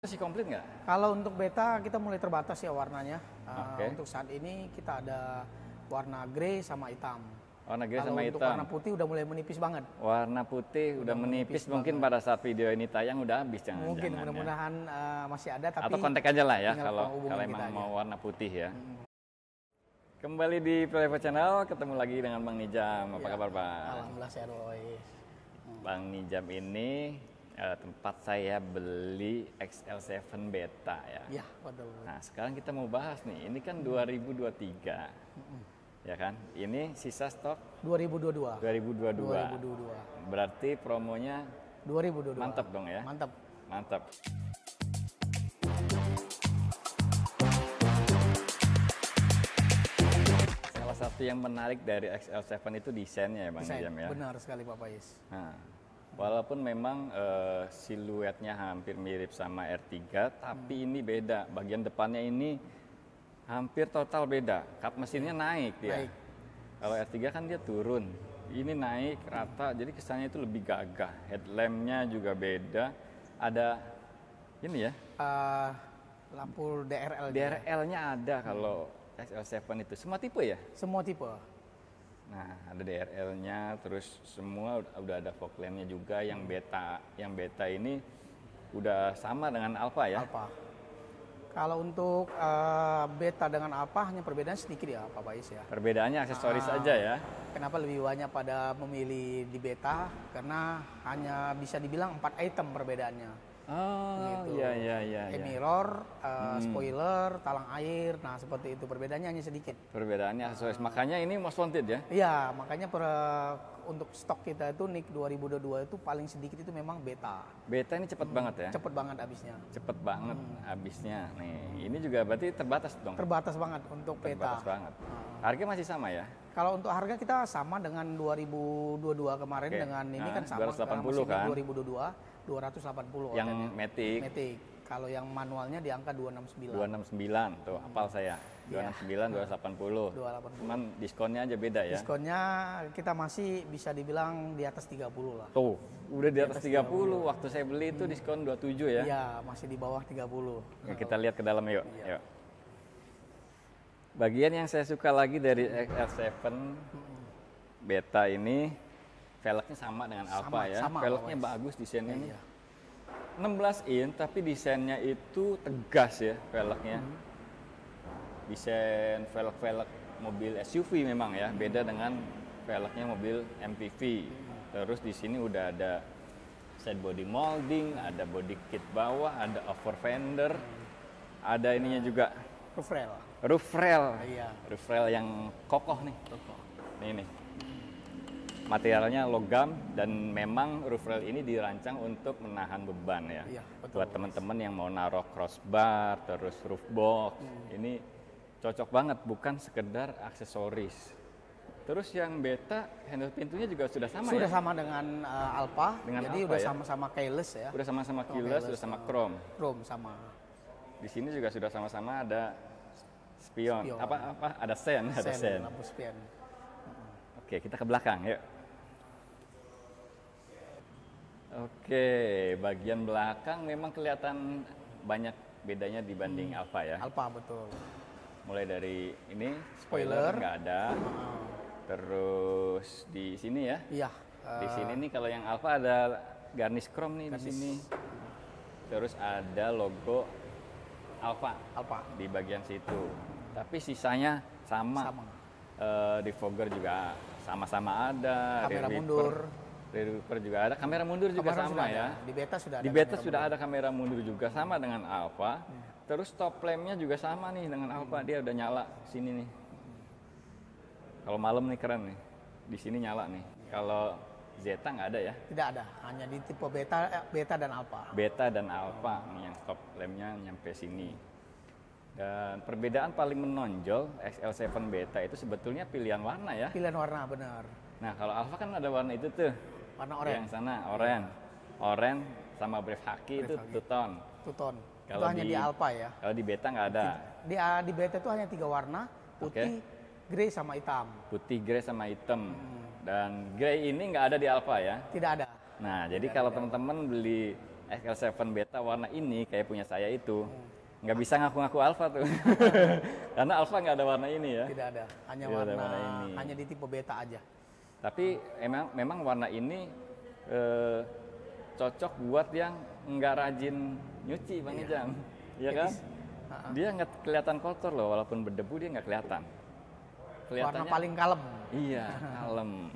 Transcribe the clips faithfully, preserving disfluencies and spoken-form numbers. Masih komplit nggak? Kalau untuk beta kita mulai terbatas ya warnanya. Okay. Uh, untuk saat ini kita ada warna grey sama hitam. Warna grey sama hitam. Untuk warna putih udah mulai menipis banget. Warna putih udah, udah menipis, menipis mungkin pada saat video ini tayang udah habis jangan-jangan. Mungkin mudah-mudahan ya. uh, masih ada. Tapi atau kontak aja lah ya kalau kalau emang aja. Mau warna putih ya. Hmm. Kembali di Proleevo Channel, ketemu lagi dengan Bang Nizam. Apa ya, kabar Bang? Alhamdulillah sehat. hmm. Bang Nizam ini tempat saya beli X L seven Beta ya. Ya, betul. Nah, sekarang kita mau bahas nih. Ini kan dua ribu dua puluh tiga. Mm-hmm. Ya kan? Ini sisa stok dua ribu dua puluh dua. dua ribu dua puluh dua. dua ribu dua puluh dua. Berarti promonya dua ribu dua puluh dua. Mantap dong ya. Mantap. Mantap. Salah satu yang menarik dari X L seven itu desainnya ya Bang Nizam ya. Benar sekali Pak Faiz. Nah. Walaupun memang uh, siluetnya hampir mirip sama R tiga, tapi hmm. ini beda. Bagian depannya ini hampir total beda. Kap mesinnya naik dia. Naik. Kalau R tiga kan dia turun. Ini naik rata, hmm. jadi kesannya itu lebih gagah. Headlampnya juga beda. Ada ini ya? Uh, lampu D R L. D R L-nya ada kalau hmm. X L seven itu. Semua tipe ya? Semua tipe. Nah, ada D R L-nya, terus semua udah ada fog lamp-nya juga. Yang beta, yang beta ini udah sama dengan alpha ya. Alpha. Kalau untuk uh, beta dengan alpha hanya perbedaan sedikit ya, Pak Faiz ya. Perbedaannya aksesoris uh, aja ya. Kenapa lebih banyak pada memilih di beta? Karena hanya bisa dibilang empat item perbedaannya. Oh, gitu. Iya iya iya. E mirror, uh, hmm. spoiler, talang air, nah seperti itu perbedaannya hanya sedikit. Perbedaannya aksesoris, uh, makanya ini most wanted ya? Iya, makanya per, untuk stok kita itu N I C dua ribu dua puluh dua itu paling sedikit itu memang beta. Beta ini cepet hmm, banget ya? Cepet banget habisnya. Cepet banget hmm. habisnya. Nih, ini juga berarti terbatas dong? Terbatas banget untuk beta. Terbatas banget. Uh. Harga masih sama ya? Kalau untuk harga kita sama dengan dua ribu dua puluh dua kemarin. Oke. Dengan ini nah, kan sama dua ratus delapan puluh kan? dua ribu dua puluh dua. dua ratus delapan puluh yang matic. Matic. Kalau yang manualnya di angka dua ratus enam puluh sembilan. dua ratus enam puluh sembilan tuh apal saya. dua ratus enam puluh sembilan, dua ratus delapan puluh. dua ratus delapan puluh. Cuman diskonnya aja beda ya. Diskonnya kita masih bisa dibilang di atas tiga puluh lah. Tuh, udah di atas, di atas tiga puluh. tiga puluh. Waktu saya beli itu hmm. diskon dua puluh tujuh ya. Iya, masih di bawah tiga puluh. Nah, kita lihat ke dalam yuk. Iya. Yuk. Bagian yang saya suka lagi dari X L seven Beta ini velgnya sama dengan Alpha ya, velgnya bagus desainnya ini. Iya. enam belas inch tapi desainnya itu tegas ya velgnya. Mm-hmm. Desain velg-velg mobil S U V memang ya, mm-hmm. beda dengan velgnya mobil M P V. Mm-hmm. Terus di sini udah ada side body molding, mm-hmm. ada body kit bawah, ada over fender, mm-hmm. ada ininya juga. Roof rail. Roof rail. Iya. Roof rail yang kokoh nih. Kokoh. Nih nih. Materialnya logam dan memang roof rail ini dirancang untuk menahan beban ya. Iya, betul. Buat teman-teman yang mau naruh crossbar, terus roof box, hmm. ini cocok banget, bukan sekedar aksesoris. Terus yang beta handle pintunya juga sudah sama sudah ya? Sudah sama dengan uh, Alpha, dengan jadi Alpha, udah sama-sama ya? keyless ya. Udah sama-sama keyless, sudah sama chrome. Chrome sama. Di sini juga sudah sama-sama ada spion. spion. Apa apa ada sen, sen ada sen. Lampu spion. Oke, kita ke belakang yuk. Oke, bagian belakang memang kelihatan banyak bedanya dibanding hmm. Alpha ya. Alpha betul. Mulai dari ini spoiler nggak ada. Oh. Terus di sini ya? Iya. Uh, di sini nih kalau yang Alpha ada garnish chrome nih garnish. Di sini. Terus ada logo Alpha. Alpha di bagian situ. Tapi sisanya sama. Sama. Uh, defogger juga sama-sama ada. Kamera rear mundur. Rear wiper juga ada. Kamera mundur juga kamera sama ya. Ada. Di beta sudah ada. Di beta sudah mundur. Ada kamera mundur juga sama dengan Alpha. Hmm. Terus top lamp-nya juga sama nih dengan Alpha. Hmm. Dia udah nyala sini nih. Hmm. Kalau malam nih keren nih. Di sini nyala nih. Ya. Kalau Zeta nggak ada ya? Tidak ada. Hanya di tipe beta, eh, beta dan Alpha. Beta dan Alpha hmm. nih yang top lamp-nya nyampe sini. Dan perbedaan paling menonjol X L seven Beta itu sebetulnya pilihan warna ya. Pilihan warna benar. Nah kalau Alpha kan ada warna itu tuh. Warna oranye. Yang sana oranye, oranye sama brief khaki itu two tone. Two tone. Kalau hanya di Alpha ya. Kalau di Beta nggak ada. Di, di Beta itu hanya tiga warna, putih, okay. grey sama hitam. Putih, grey sama hitam. Hmm. Dan grey ini nggak ada di Alpha ya. Tidak ada. Nah jadi tidak kalau teman-teman beli X L seven Beta warna ini kayak punya saya itu, nggak bisa ngaku-ngaku Alfa tuh. Karena Alfa nggak ada warna ini ya. Tidak ada, hanya Tidak warna, ada warna ini. Hanya di tipe Beta aja. Tapi emang memang warna ini eh, cocok buat yang nggak rajin nyuci, Bang Nizam. Iya kan? Dia nggak kelihatan kotor loh, walaupun berdebu dia nggak kelihatan. Warna paling kalem. Iya, kalem.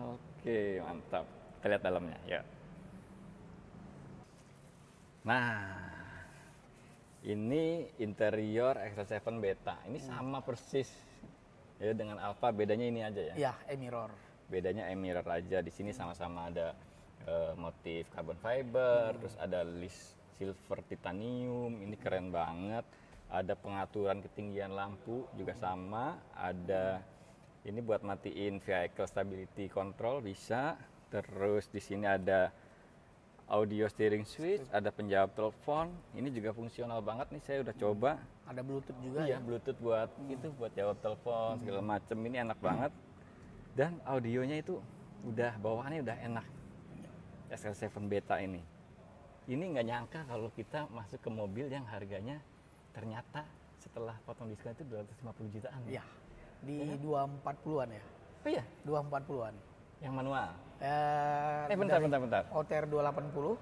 Oke, mantap. Kita lihat dalamnya, ya. Nah, ini interior X L seven Beta. Ini hmm. sama persis ya dengan Alpha, bedanya ini aja ya. Iya, e-mirror. Bedanya e-mirror aja. Di sini sama-sama ada uh, motif carbon fiber, hmm. terus ada list silver titanium. Ini keren banget. Ada pengaturan ketinggian lampu juga hmm. sama, ada ini buat matiin vehicle stability control bisa. Terus di sini ada audio steering switch, ada penjawab telepon. Ini juga fungsional banget nih, saya udah coba. Ada Bluetooth juga ya? Iya, Bluetooth buat hmm. itu buat jawab telepon hmm. segala macem. Ini enak hmm. banget. Dan audionya itu udah bawaannya udah enak. X L seven Beta ini. Ini nggak nyangka kalau kita masuk ke mobil yang harganya ternyata setelah potong diskon itu dua ratus lima puluh jutaan. Iya. Di dua ratus empat puluhan ya? Oh iya? dua ratus empat puluhan. Yang manual? Eh, eh bentar, bentar, bentar. O T R dua ratus delapan puluh.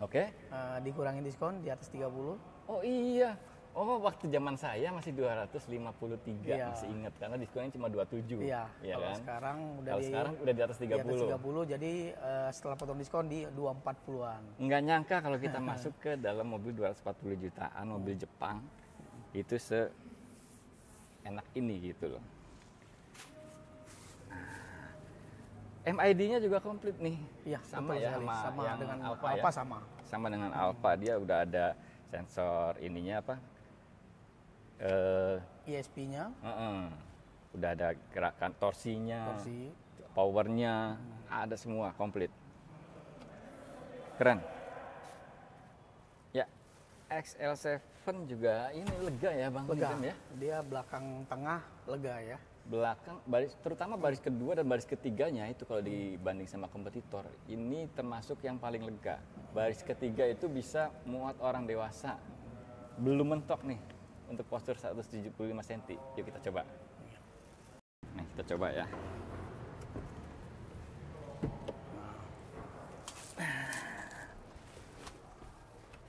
Oke. Eh, dikurangi diskon di atas tiga puluh. Oh iya. Oh, waktu zaman saya masih dua ratus lima puluh tiga. Iya. Masih ingat, karena diskonnya cuma dua puluh tujuh. Iya, ya kalau kan? sekarang udah kalau di, sekarang udah di atas tiga puluh. Di atas tiga puluh, jadi eh, setelah potong diskon di dua ratus empat puluhan. Nggak nyangka kalau kita masuk ke dalam mobil dua ratus empat puluh jutaan, mobil Jepang. Itu se-enak ini gitu loh. M I D-nya juga komplit nih. Iya, sama ya sama, sama yang dengan Alpha, Alpha ya. sama. Sama dengan hmm. Alpha, dia udah ada sensor ininya apa? Eh uh, E S P-nya. Uh-uh. Udah ada gerakan torsinya. Torsi, powernya, hmm. ada semua komplit. Keren. Ya, X L seven juga ini lega ya, Bang Nizam ya. Dia belakang tengah lega ya. Belakang baris, terutama baris kedua dan baris ketiganya itu kalau dibanding sama kompetitor ini termasuk yang paling lega. Baris ketiga itu bisa muat orang dewasa. Belum mentok nih untuk postur seratus tujuh puluh lima sentimeter. Yuk kita coba. Nah, kita coba ya.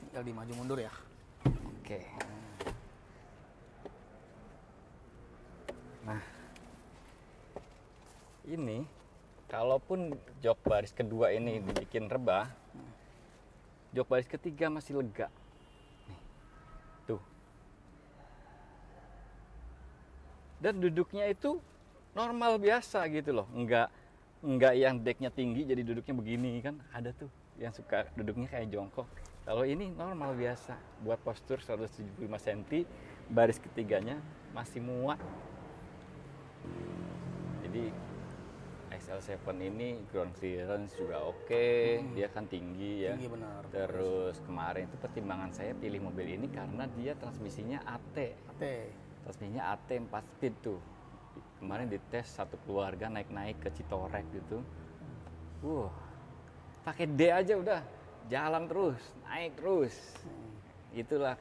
Tinggal di maju mundur ya. Oke. Nah, ini kalaupun jok baris kedua ini dibikin rebah, jok baris ketiga masih lega. Nih, tuh. Dan duduknya itu normal biasa gitu loh, nggak nggak yang deknya tinggi jadi duduknya begini kan, ada tuh yang suka duduknya kayak jongkok. Kalau ini normal biasa buat postur seratus tujuh puluh lima sentimeter, baris ketiganya masih muat. Jadi X L seven ini ground clearance juga oke, okay. hmm. dia kan tinggi ya. Tinggi benar. Terus kemarin itu pertimbangan saya pilih mobil ini karena dia transmisinya A T. A T. Transmisinya A T empat speed tuh. Kemarin dites satu keluarga naik-naik ke Citorek gitu. Wuh, pakai D aja udah jalan terus, naik terus. Itulah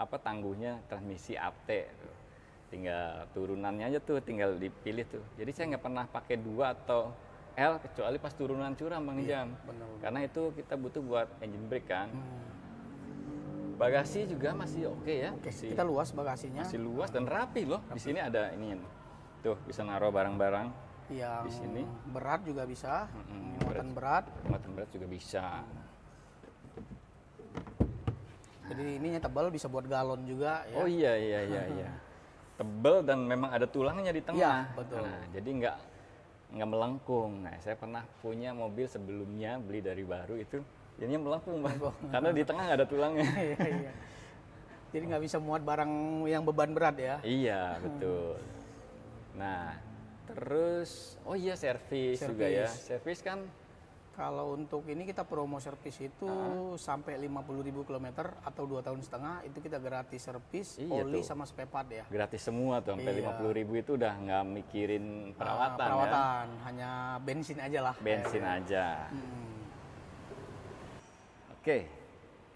apa tangguhnya transmisi A T. Tinggal turunannya aja tuh, tinggal dipilih tuh. Jadi saya nggak pernah pakai dua atau L kecuali pas turunan curam, Bang Nizam. Iya, karena itu kita butuh buat engine brake kan. Hmm. Bagasi juga masih oke okay ya. Oke, masih, kita luas bagasinya. Masih luas dan rapi loh. Rapi. Di sini ada ini tuh bisa naruh barang-barang. Yang di sini berat juga bisa. Hmm, muatan berat. Muatan berat juga bisa. Jadi ininya tebal bisa buat galon juga. Ya. Oh iya iya iya iya. Tebel dan memang ada tulangnya di tengah, ya, betul. Nah, jadi nggak nggak melengkung. Nah, saya pernah punya mobil sebelumnya beli dari baru itu, jadinya melengkung, Bang. Karena di tengah nggak ada tulangnya. ya, ya. Jadi nggak bisa muat barang yang beban berat ya? Iya, betul. Nah, terus oh iya servis juga ya. Servis kan? Kalau untuk ini kita promo servis itu uh. sampai lima puluh ribu kilometer atau dua tahun setengah itu kita gratis servis, iya oli tuh. Sama spare part ya. Gratis semua tuh sampai iya. lima puluh ribu itu udah nggak mikirin perawatan. Uh, perawatan, ya. Hanya bensin aja lah. Bensin ya. aja. Hmm. Oke,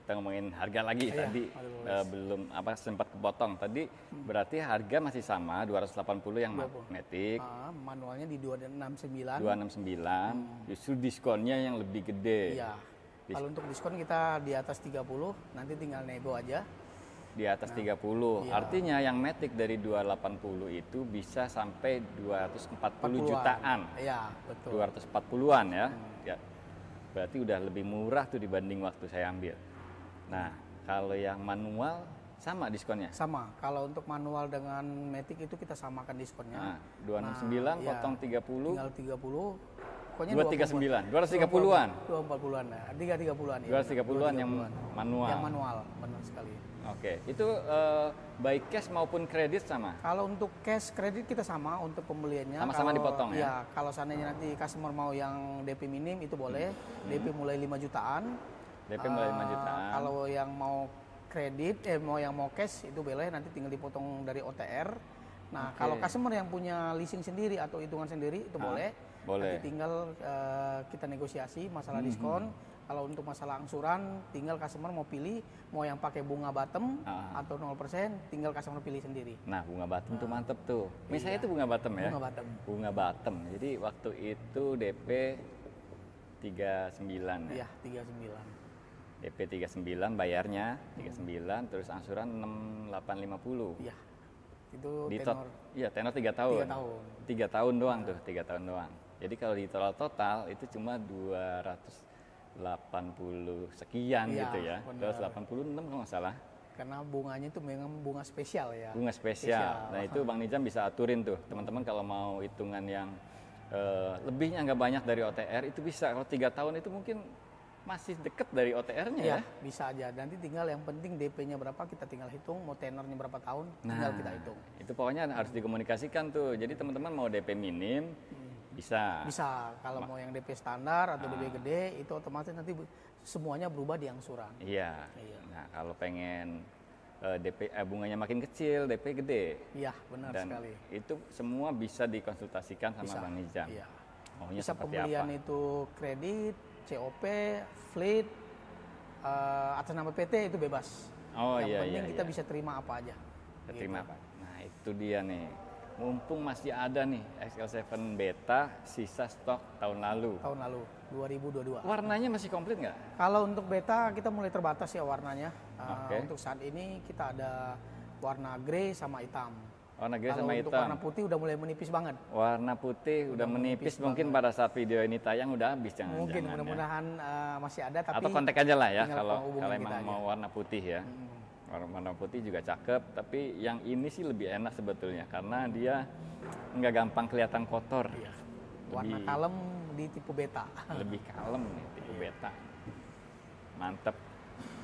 kita ngomongin harga lagi. Iya, tadi uh, belum apa sempat kepotong. Tadi hmm. berarti harga masih sama dua ratus delapan puluh yang magnetik. Ah, manualnya di dua ratus enam puluh sembilan. dua ratus enam puluh sembilan. Hmm. Justru diskonnya yang lebih gede. Iya. Diskon. Kalau untuk diskon kita di atas tiga puluh, nanti tinggal nego aja. Di atas nah, tiga puluh. Iya. Artinya yang matic dari dua ratus delapan puluh itu bisa sampai dua ratus empat puluh jutaan. Iya, betul. dua ratus empat puluhan ya. Hmm. Ya. Berarti udah lebih murah tuh dibanding waktu saya ambil. Nah, kalau yang manual sama diskonnya? Sama. Kalau untuk manual dengan matic itu kita samakan diskonnya. Nah, dua ratus enam puluh sembilan nah, potong iya. tiga puluh. Tinggal tiga puluh. dua ratus tiga puluh sembilan, dua ratus tiga puluhan. dua ratus empat puluhan ya, tiga ratus tiga puluhan. dua ratus tiga puluhan yang manual. Yang manual, benar sekali. Oke, itu uh, by cash maupun kredit sama? Kalau untuk cash kredit kita sama untuk pembeliannya. Sama-sama dipotong ya? Ya, kalau seandainya nanti customer mau yang D P minim itu boleh. Hmm. D P mulai lima jutaan. D P mulai lima jutaan. Uh, kalau yang mau kredit, eh mau yang mau cash itu boleh, nanti tinggal dipotong dari O T R. Nah, okay. Kalau customer yang punya leasing sendiri atau hitungan sendiri itu ah, boleh. Boleh. Nanti tinggal uh, kita negosiasi masalah mm-hmm. diskon. Kalau untuk masalah angsuran, tinggal customer mau pilih mau yang pakai bunga bottom ah. atau nol persen, tinggal customer pilih sendiri. Nah, bunga bottom nah. tuh mantep tuh. Misalnya iya. itu bunga bottom ya. Bunga bottom. Bunga bottom. Jadi waktu itu D P tiga puluh sembilan ya. Iya, tiga puluh sembilan. D P tiga puluh sembilan bayarnya tiga puluh sembilan hmm. terus angsuran enam ribu delapan ratus lima puluh. Iya. Itu di tenor, iya tenor tiga tahun. tiga tahun. tiga tahun doang nah. tuh, tiga tahun doang. Jadi kalau di total total itu cuma dua ratus delapan puluh sekian ya, gitu ya. Bener. dua ratus delapan puluh enam kalau nggak salah. Karena bunganya itu memang bunga spesial ya. Bunga spesial. spesial. Nah, itu Bang Nizam bisa aturin tuh. Teman-teman kalau mau hitungan yang uh, lebihnya nggak banyak dari O T R itu bisa. Kalau tiga tahun itu mungkin masih deket dari O T R-nya ya, ya? Bisa aja. Nanti tinggal yang penting D P-nya berapa kita tinggal hitung, mau tenornya berapa tahun, nah, tinggal kita hitung. Itu pokoknya harus dikomunikasikan tuh. Jadi teman-teman mau D P minim, hmm. bisa. Bisa. Kalau Ma mau yang D P standar atau ah. D P gede, itu otomatis nanti semuanya berubah di angsuran. Iya. Iya. Nah, kalau pengen uh, D P eh, bunganya makin kecil, D P gede. Iya, benar Dan sekali. Itu semua bisa dikonsultasikan sama bisa. Bang Nizam. Iya. Maunya bisa pembelian apa? Itu kredit, C O P, fleet, uh, atas nama P T itu bebas. Oh yang iya. Yang penting iya, kita iya. bisa terima apa aja. Kita gitu. Terima apa? Nah itu dia nih. Mumpung masih ada nih X L tujuh Beta sisa stok tahun lalu. Tahun lalu, dua ribu dua puluh dua. Warnanya masih komplit nggak? Kalau untuk Beta kita mulai terbatas ya warnanya. Uh, okay. Untuk saat ini kita ada warna grey sama hitam. Warna grey sama hitam. Untuk warna putih udah mulai menipis banget. Warna putih udah, udah menipis, menipis mungkin pada saat video ini tayang udah habis jangan-jangan. Mungkin mudah-mudahan ya. uh, masih ada tapi atau kontak aja lah ya kalau kalau emang mau aja. Warna putih ya. Hmm. Warna putih juga cakep, tapi yang ini sih lebih enak sebetulnya karena dia nggak gampang kelihatan kotor. Iya. Warna lebih, kalem di tipe Beta. Lebih kalem nih tipe iya. Beta. Mantep.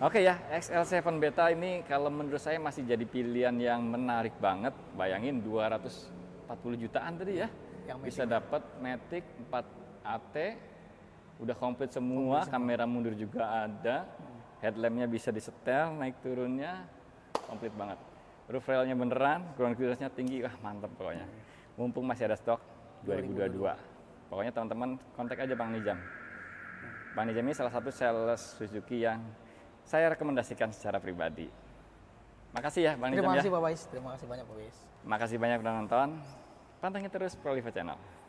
Oke ya, X L tujuh Beta ini kalau menurut saya masih jadi pilihan yang menarik banget. Bayangin dua ratus empat puluh jutaan tadi ya. Yang bisa dapat Matic empat A T, udah komplit semua, komplit kamera semua. Mundur juga ada. Headlampnya bisa disetel, naik turunnya, komplit banget. Roof railnya beneran, ground clearance-nya tinggi, wah mantep pokoknya. Mumpung masih ada stok dua ribu dua puluh dua. Pokoknya teman-teman kontak aja Bang Nizam. Bang Nizam ini salah satu sales Suzuki yang saya rekomendasikan secara pribadi. Makasih ya Bang Nizam ya. Terima kasih Pak Wais. Terima kasih banyak Pak Wais. Makasih banyak sudah nonton. Pantengin terus Proleevo Channel.